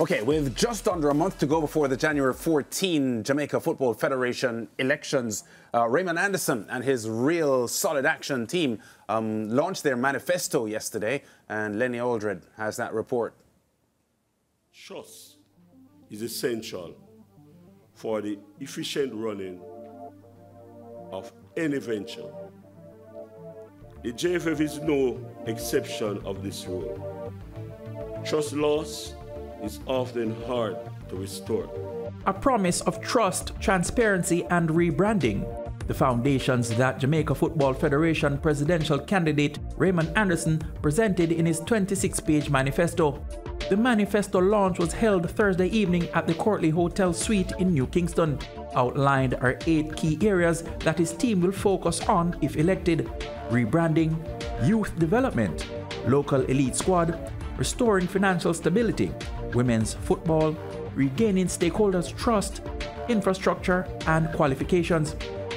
Okay, with just under a month to go before the January 14 Jamaica Football Federation elections, Raymond Anderson and his Real Solid Action team launched their manifesto yesterday, and Lenny Aldred has that report. Trust is essential for the efficient running of any venture. The JFF is no exception of this rule. Trust loss is often hard to restore. A promise of trust, transparency and rebranding. The foundations that Jamaica Football Federation presidential candidate Raymond Anderson presented in his 26-page manifesto. The manifesto launch was held Thursday evening at the Courtly Hotel Suite in New Kingston. Outlined are 8 key areas that his team will focus on if elected: rebranding, youth development, local elite squad, restoring financial stability, women's football, regaining stakeholders' trust, infrastructure and qualifications.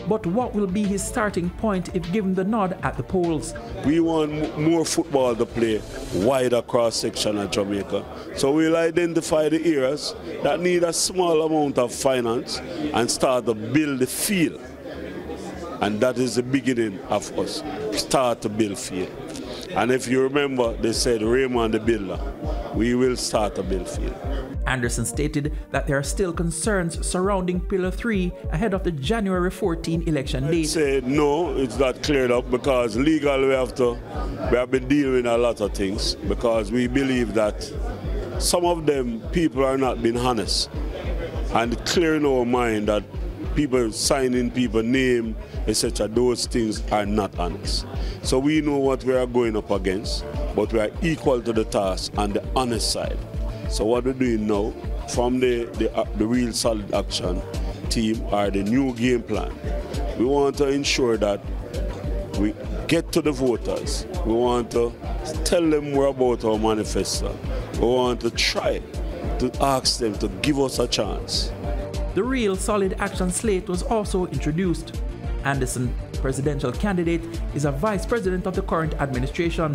But what will be his starting point if given the nod at the polls? We want more football to play wider cross-section of Jamaica. So we'll identify the areas that need a small amount of finance and start to build the field. And that is the beginning of us, start to build field. And if you remember, they said, Raymond the Builder, we will start a build field. Anderson stated that there are still concerns surrounding Pillar 3 ahead of the January 14 election date. I'd say no, it's not cleared up because legal we have been dealing with a lot of things because we believe that some of them people are not being honest and clearing our mind that people signing people name, etc. Those things are not honest. So we know what we are going up against, but we are equal to the task on the honest side. So what we're doing now, from the Real Solid Action team or the new game plan, we want to ensure that we get to the voters. We want to tell them more about our manifesto. We want to try to ask them to give us a chance. The Real Solid Action slate was also introduced. Anderson, presidential candidate, is a vice president of the current administration.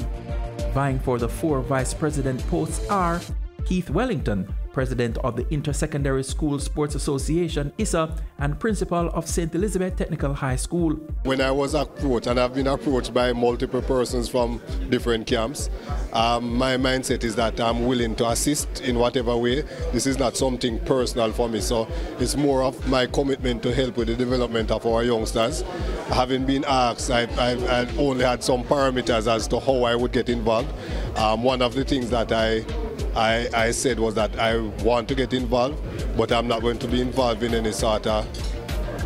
Vying for the 4 vice president posts are Keith Wellington, president of the Inter-Secondary Schools Sports Association, ISA, and principal of Saint Elizabeth Technical High School. When I was approached, and I've been approached by multiple persons from different camps, my mindset is that I'm willing to assist in whatever way. This is not something personal for me, so it's more of my commitment to help with the development of our youngsters. Having been asked, I've only had some parameters as to how I would get involved. One of the things that I said was that I want to get involved, but I'm not going to be involved in any sort of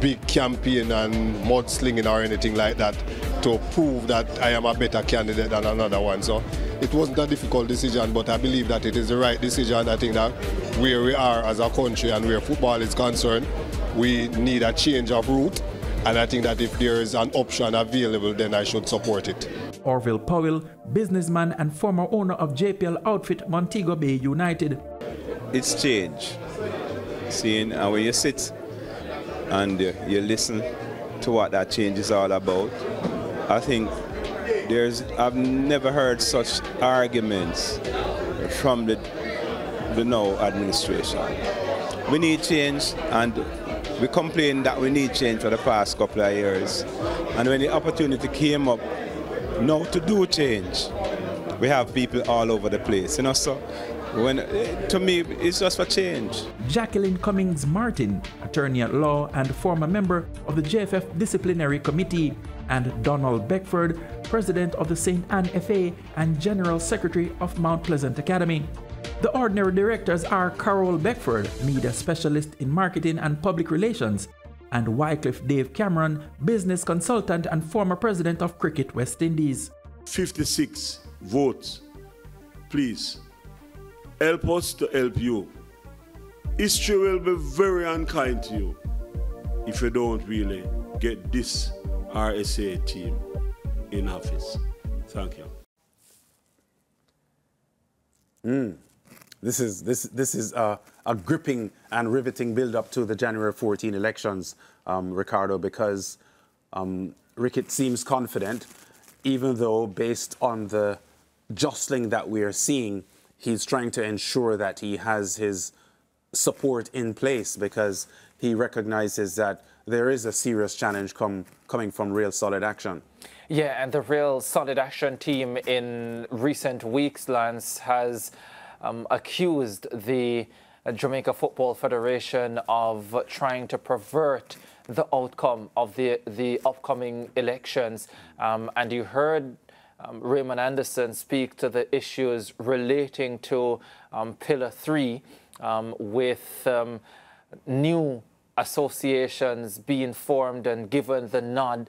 big campaign and mudslinging or anything like that to prove that I am a better candidate than another one. So it wasn't a difficult decision, but I believe that it is the right decision. I think that where we are as a country and where football is concerned, we need a change of route. And I think that if there is an option available, then I should support it. Orville Powell, businessman and former owner of JPL Outfit Montego Bay United. It's change. Seeing how you sit and you listen to what that change is all about. I think I've never heard such arguments from the now administration. We need change, and we complained that we need change for the past couple of years. And when the opportunity came up, now to do change, we have people all over the place. You know, so to me, it's just for change. Jacqueline Cummings Martin, attorney at law and former member of the JFF Disciplinary Committee, and Donald Beckford, president of the Saint Anne FA and general secretary of Mount Pleasant Academy. The ordinary directors are Carol Beckford, media specialist in marketing and public relations, and Wycliffe Dave Cameron, business consultant and former president of Cricket West Indies. 56 votes, please. Help us to help you. History will be very unkind to you if you don't really get this RSA team in office. Thank you. This is a gripping and riveting build-up to the January 14 elections, Ricardo, because Ricketts seems confident, even though based on the jostling that we are seeing, he's trying to ensure that he has his support in place, because he recognizes that there is a serious challenge coming from Real Solid Action. Yeah, and the Real Solid Action team in recent weeks, Lance, has accused the Jamaica Football Federation of trying to pervert the outcome of the upcoming elections. And you heard Raymond Anderson speak to the issues relating to Pillar 3 with new associations being formed and given the nod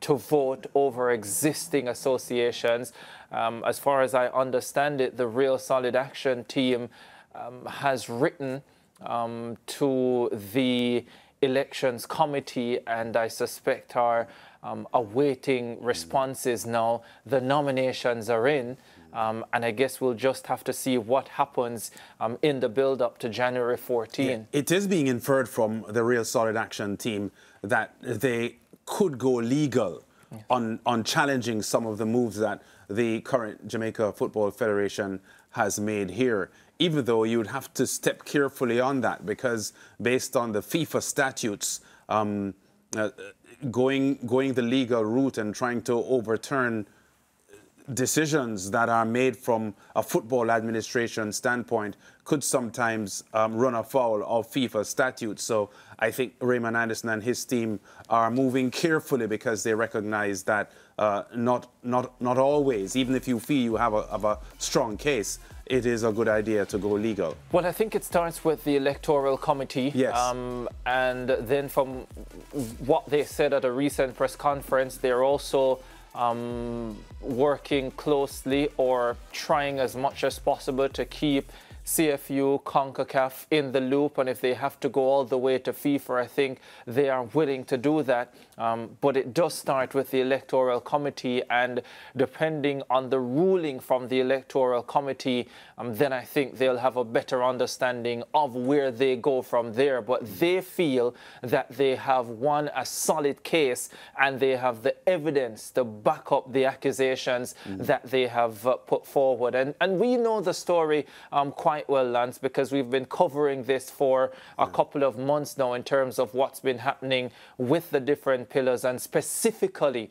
to vote over existing associations. As far as I understand it, the Real Solid Action team has written to the Elections Committee, and I suspect are awaiting responses now. The nominations are in, and I guess we'll just have to see what happens in the build-up to January 14. Yeah, it is being inferred from the Real Solid Action team that they could go legal on challenging some of the moves that the current Jamaica Football Federation has made here. Even though you would have to step carefully on that, because based on the FIFA statutes, going the legal route and trying to overturn decisions that are made from a football administration standpoint could sometimes run afoul of FIFA statutes. So I think Raymond Anderson and his team are moving carefully, because they recognize that not always, even if you feel you have a strong case, it is a good idea to go legal. Well, I think it starts with the Electoral Committee. Yes. And then from what they said at a recent press conference, they're also working closely, or trying as much as possible, to keep CFU, CONCACAF in the loop, and if they have to go all the way to FIFA, I think they are willing to do that. But it does start with the Electoral Committee, and depending on the ruling from the Electoral Committee, then I think they'll have a better understanding of where they go from there. But they feel that they have won a solid case, and they have the evidence to back up the accusations that they have put forward. And we know the story quite well, Lance, because we've been covering this for a couple of months now in terms of what's been happening with the different pillars, and specifically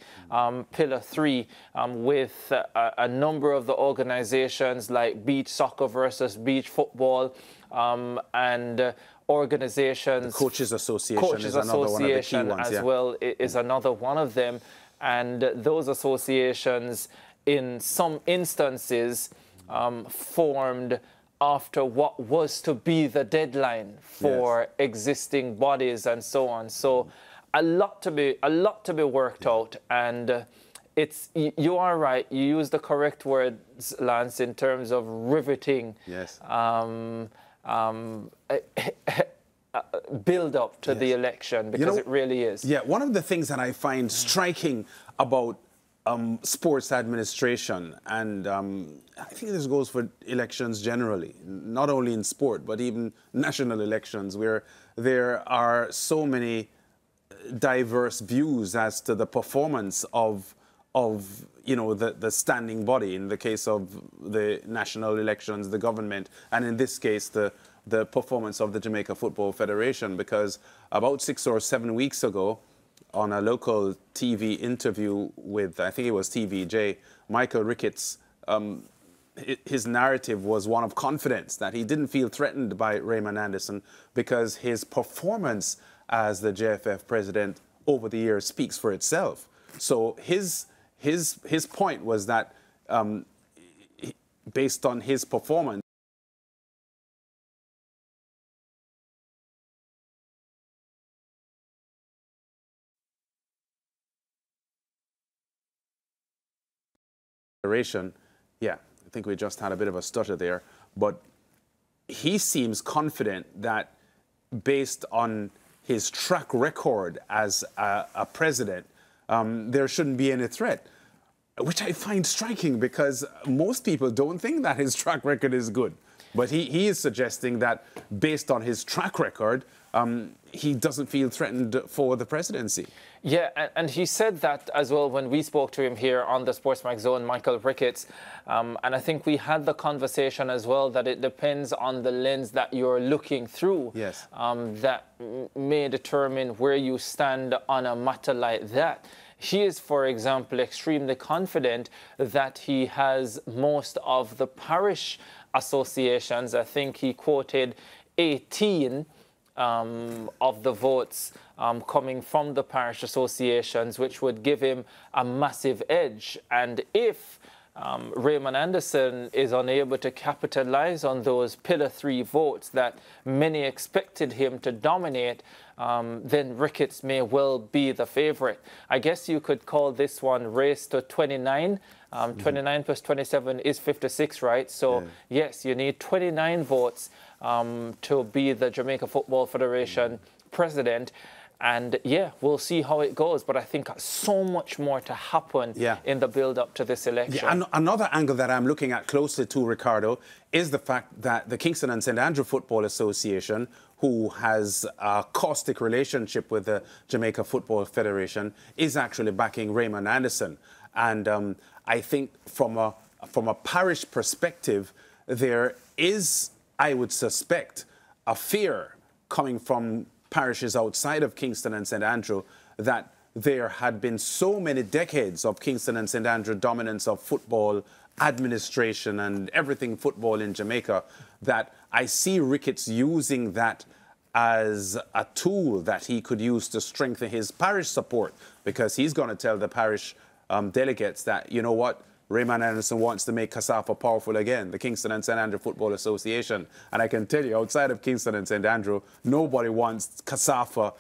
Pillar 3, with a number of the organizations like Beach Soccer versus Beach Football, and organizations... The Coaches Association is another one of the key ones, as well, is another one of them. And those associations, in some instances, formed after what was to be the deadline for existing bodies and so on. So a lot to be worked out, and it's, you are right, you use the correct words, Lance, in terms of riveting. Yes. Build up to the election, because it really is. Yeah, one of the things that I find striking about sports administration, and I think this goes for elections generally, not only in sport, but even national elections, where there are so many diverse views as to the performance of the standing body. In the case of the national elections, the government, and in this case, the performance of the Jamaica Football Federation, because about 6 or 7 weeks ago, on a local TV interview with, I think it was TVJ, Michael Ricketts, his narrative was one of confidence, that he didn't feel threatened by Raymond Anderson because his performance as the JFF president over the years speaks for itself. So his point was that based on his performance, yeah, I think we just had a bit of a stutter there, but he seems confident that based on his track record as a president, there shouldn't be any threat, which I find striking, because most people don't think that his track record is good. But he is suggesting that, based on his track record, he doesn't feel threatened for the presidency. Yeah, and he said that as well when we spoke to him here on the SportsMax Zone, Michael Ricketts. And I think we had the conversation as well that it depends on the lens that you're looking through. Yes. That may determine where you stand on a matter like that. He is, for example, extremely confident that he has most of the parish associations. I think he quoted 18 of the votes coming from the parish associations, which would give him a massive edge. And if Raymond Anderson is unable to capitalize on those Pillar 3 votes that many expected him to dominate, then Ricketts may well be the favorite. I guess you could call this one race to 29. 29 plus 27 is 56, right? So, yeah. Yes, you need 29 votes to be the Jamaica Football Federation president. And yeah, we'll see how it goes. But I think so much more to happen in the build-up to this election. Yeah, and another angle that I'm looking at closer to, Ricardo, is the fact that the Kingston and St Andrew Football Association, who has a caustic relationship with the Jamaica Football Federation, is actually backing Raymond Anderson. And I think from a parish perspective, there is, I would suspect, a fear coming from parishes outside of Kingston and St Andrew that there had been so many decades of Kingston and St Andrew dominance of football administration and everything football in Jamaica, that I see Ricketts using that as a tool that he could use to strengthen his parish support, because he's going to tell the parish delegates that, you know what, Raymond Anderson wants to make CONCACAF powerful again, the Kingston and St Andrew Football Association. And I can tell you, outside of Kingston and St Andrew, nobody wants CONCACAF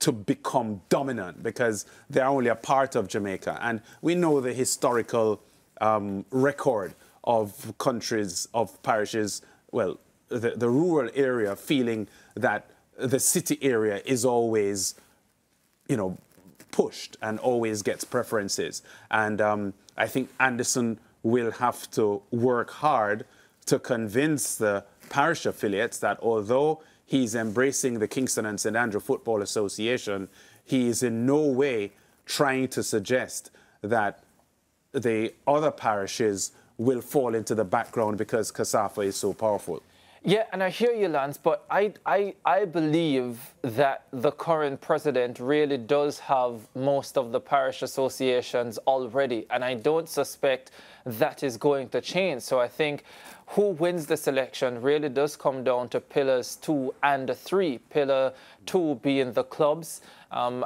to become dominant, because they're only a part of Jamaica. And we know the historical record of countries, of parishes, well, the rural area feeling that the city area is always, you know, pushed and always gets preferences. And I think Anderson will have to work hard to convince the parish affiliates that although he's embracing the Kingston and St Andrew Football Association, he is in no way trying to suggest that the other parishes will fall into the background because CONCACAF is so powerful. Yeah, and I hear you, Lance, but I believe that the current president really does have most of the parish associations already, and I don't suspect that is going to change. So I think who wins this election really does come down to pillars 2 and 3. Pillar 2 being the clubs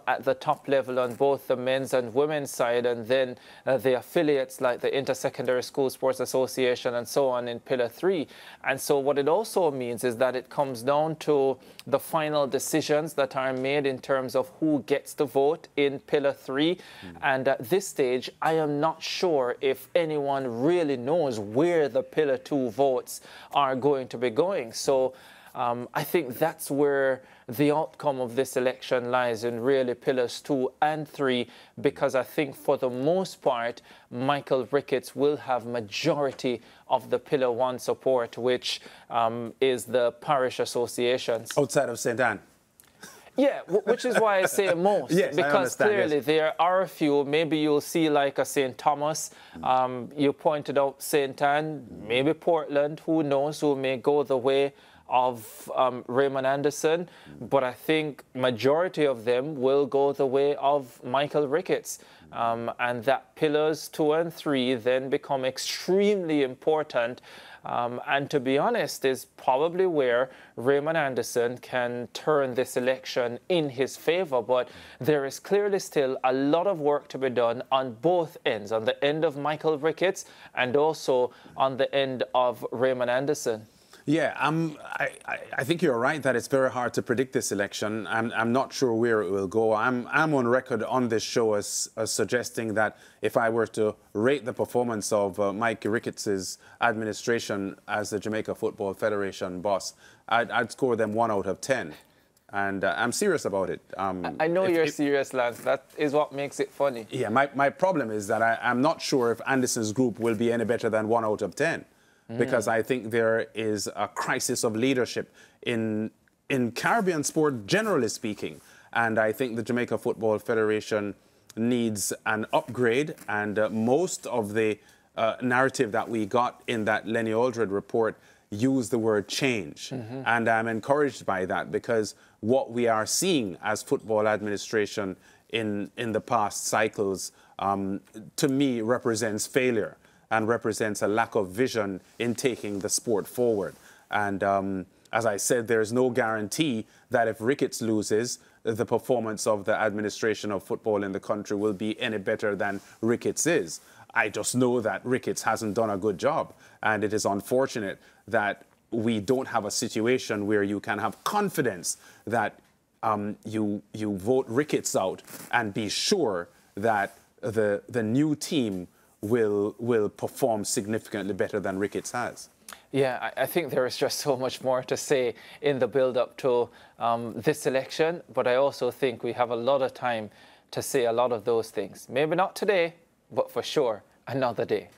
at the top level on both the men's and women's side, and then the affiliates like the Inter-Secondary Schools Sports Association and so on in Pillar 3. And so what it also means is that it comes down to the final decisions that are made in terms of who gets the vote in Pillar 3. And at this stage, I am not sure if anyone really knows where the Pillar 2 votes are going to be going. So I think that's where the outcome of this election lies, in really pillars 2 and 3, because I think for the most part, Michael Ricketts will have majority of the pillar 1 support, which is the parish associations. Outside of St. Anne. Yeah, which is why I say most, yes, because clearly there are a few. Maybe you'll see like a St. Thomas, you pointed out St. Anne, maybe Portland, who knows, who may go the way of Raymond Anderson, but I think majority of them will go the way of Michael Ricketts. And that pillars 2 and 3 then become extremely important. And to be honest, is probably where Raymond Anderson can turn this election in his favor. But there is clearly still a lot of work to be done on both ends, on the end of Michael Ricketts and also on the end of Raymond Anderson. Yeah, I think you're right that it's very hard to predict this election. I'm not sure where it will go. I'm on record on this show as suggesting that if I were to rate the performance of Mike Ricketts' administration as the Jamaica Football Federation boss, I'd score them 1 out of 10. And I'm serious about it. I know you're serious, Lance. That is what makes it funny. Yeah, my problem is that I'm not sure if Anderson's group will be any better than 1 out of 10. because I think there is a crisis of leadership in Caribbean sport, generally speaking. And I think the Jamaica Football Federation needs an upgrade. And most of the narrative that we got in that Lenny Aldred report used the word change. And I'm encouraged by that, because what we are seeing as football administration in the past cycles, to me, represents failure and represents a lack of vision in taking the sport forward. And as I said, there's no guarantee that if Ricketts loses, the performance of the administration of football in the country will be any better than Ricketts is. I just know that Ricketts hasn't done a good job, and it is unfortunate that we don't have a situation where you can have confidence that you vote Ricketts out and be sure that the new team will perform significantly better than Ricketts has. Yeah, I think there is just so much more to say in the build-up to this election, but I also think we have a lot of time to say a lot of those things. Maybe not today, but for sure, another day.